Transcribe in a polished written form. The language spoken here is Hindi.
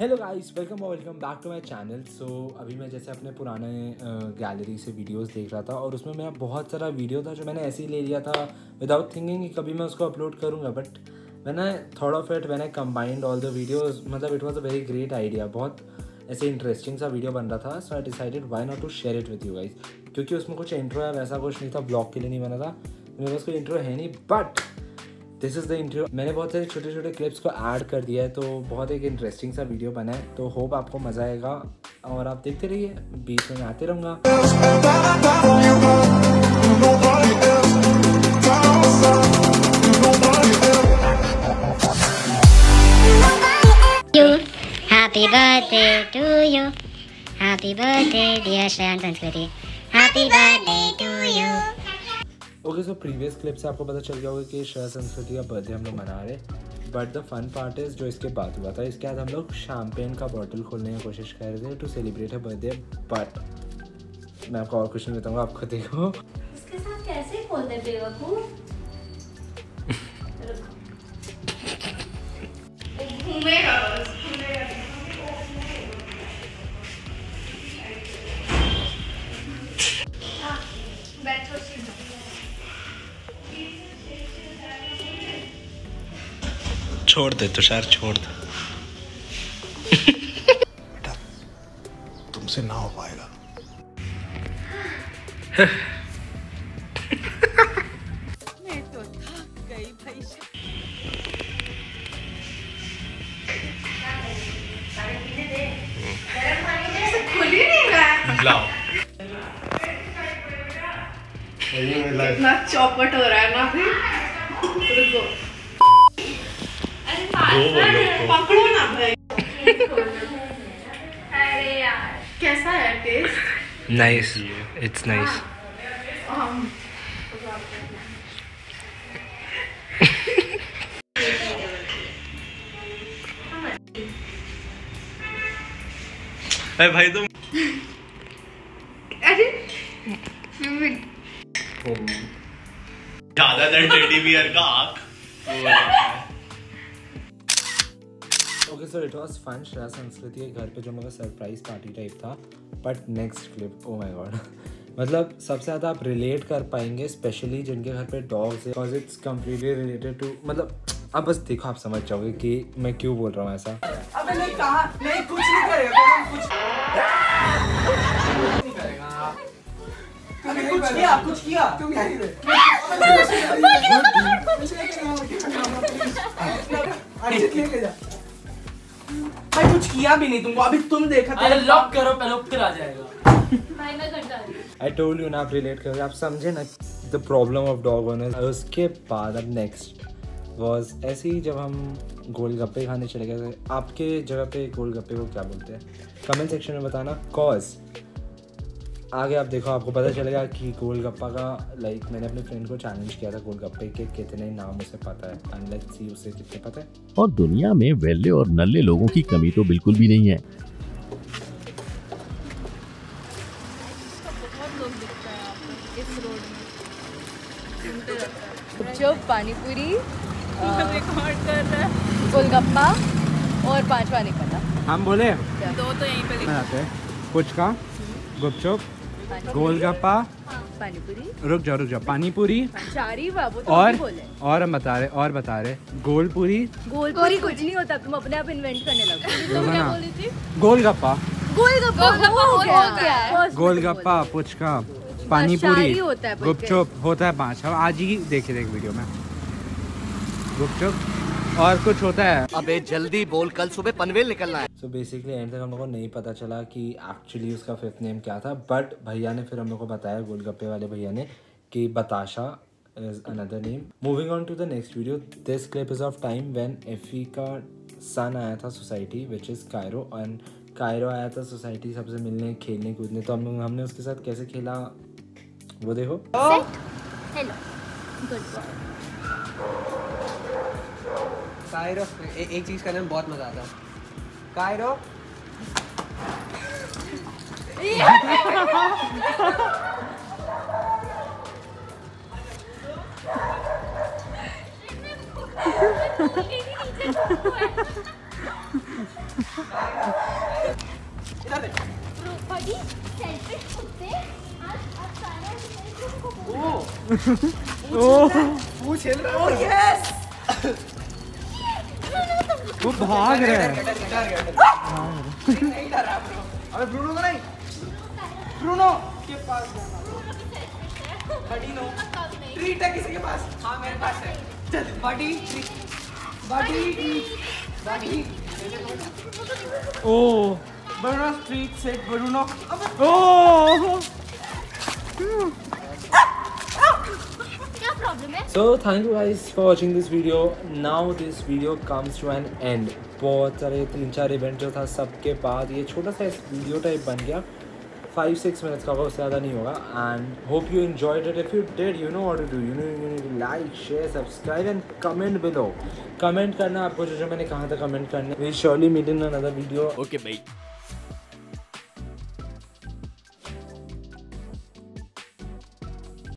Hello guys, welcome back to my channel. So अभी मैं जैसे अपने पुराने गैलरी से वीडियोस देख रहा था और उसमें मेरा बहुत सारा वीडियो था जो मैंने ऐसे ही ले लिया था विदाउट थिंकिंग कि कभी मैं उसको अपलोड करूँगा। बट मैंने थोड़ा ऑफ इट मैंने कंबाइंड ऑल द वीडियोस, मतलब it was a very great idea. बहुत ऐसे इंटरेस्टिंग सा वीडियो बन रहा था। So I decided why not to share it with you guys, क्योंकि उसमें कुछ इंट्रो या वैसा कुछ नहीं था, ब्लॉग के लिए नहीं बना था, मेरे पास कोई इंट्रो है नहीं। But this is the interview. मैंने बहुत सारे छोटे छोटे क्लिप्स को ऐड कर दिया है, तो बहुत एक इंटरेस्टिंग सा वीडियो बना है। तो होप आपको मज़ा आएगा और आप देखते रहिए, बीच में आते रहूँगा। ओके, सो प्रीवियस क्लिप से आपको पता चल गया होगा कि श्रेयंस संस्कृति का बर्थडे हम लोग मना रहे। But the fun part is जो इसके बाद हुआ था, इसके बाद हम लोग शैम्पेन का बॉटल खोलने की कोशिश कर रहे थे to celebrate a birthday. But मैं आपको और कुछ नहीं बताऊंगा, आपको देखो इसके साथ कैसे खोलते हैं बेवकूफ। छोड़ दे तुषार, छोड़ दे बेटा, तुमसे ना हो पाएगा। मैं तो थक गई भाई। इतना चौपट हो रहा है ना फिर। पकड़ो ना भाई। अरे यार, कैसा है टेस्ट? Nice, it's nice. अरे भाई तुम, अरे ज्यादातर टेडी बियर का आँख। Okay, so it was fun. Shreyans Sanskriti के घर पे जो मेरा सरप्राइज पार्टी टाइप था। But next clip, oh my god, मतलब सबसे ज़्यादा आप रिलेट कर पाएंगे, स्पेशली जिनके घर पे डॉग्स है, because it's completely related to, मतलब अब बस देखो, आप समझ जाओगे कि मैं क्यों बोल रहा हूँ ऐसा। अबे नहीं, कहा नहीं, कुछ नहीं करेगा, कुछ किया, कुछ किया तुम जा, भाई कुछ किया भी नहीं तुमको। अभी तुम देखा, अरे लॉक करो पहले, फिर आ जाएगा। भाई मैं करता हूं, आई टोल्ड यू ना, आप रिलेट करो, आप समझे ना the problem of dog owners. उसके बाद अब नेक्स्ट वाज ऐसे ही, जब हम गोलगप्पे खाने चले गए। आपके जगह पे गोलगप्पे को क्या बोलते हैं, कमेंट सेक्शन में बताना। कॉज आगे आप देखो, आपको पता चलेगा कि गोलगप्पा का, लाइक मैंने अपने फ्रेंड को चैलेंज किया था गोलगप्पे के कितने नाम उसे पता है, एंड लेट्स सी उसे कितने पता है। और दुनिया में वेल्ले और नल्ले लोगों की कमी तो बिल्कुल भी नहीं है। जो पानीपुरी रिकॉर्ड कर रहा है, गोलगप्पा और पांचवा नहीं पता। हम बोले दो तो यहीं पे लिखा है, पुचका, गुपचुप, गोलगप्पा, पानीपुरी, रुक जाओ, पानीपुरी, बाबू तो और हम बता रहे, और बता रहे गोलपुरी। गोलपुरी कुछ नहीं होता, तुम अपने आप इन्वेंट करने लगे। तुम क्या बोली थी? गोलगप्पा, गोलगप्पा, गोलगप्पा, पुचका, पानीपुरी, गुपचुप होता है पाँच। हम आज ही देखे थे वीडियो में, गुपचुप और कुछ होता है। अबे जल्दी बोल, कल सुबह पनवेल निकलना है। सो बेसिकली एंड तक हम लोगों को नहीं पता चला कि एक्चुअली उसका फिफ्थ नेम क्या था। बट भैया ने फिर हम लोग को बताया, गोलगप्पे वाले भैया ने, कि बताशा is another name. Moving on to the next video, this clip is of time when Effie का सन आया था society, which is Cairo. And Cairo आया था सोसाइटी सबसे मिलने, खेलने कूदने। तो हमने उसके साथ कैसे खेला वो देखो। कायरो, एक चीज करने में बहुत मजा आता है। कायरो वो भाग रहा है। अरे ब्रूनो तो नहीं, ब्रूनो के पास बडी नो ट्रीट है किसी के पास? हाँ मेरे पास है, चल buddy treat, buddy treat, buddy. Oh Bruno treat से ब्रूनो। ओ क्या प्रॉब्लम है? So thank you guys for watching this video. Now this video comes to an end. बहुत सारे 3-4 इवेंट जो था सबके बाद ये छोटा सा वीडियो टाइप बन गया, 5-6 मिनट्स का होगा, उससे ज़्यादा नहीं होगा। And hope you enjoyed it. If you did you know what to do, you know you need to like share subscribe and comment below. Comment करना आपको जो मैंने कहा था कमेंट करने। We will surely meet in another video. Okay भाई।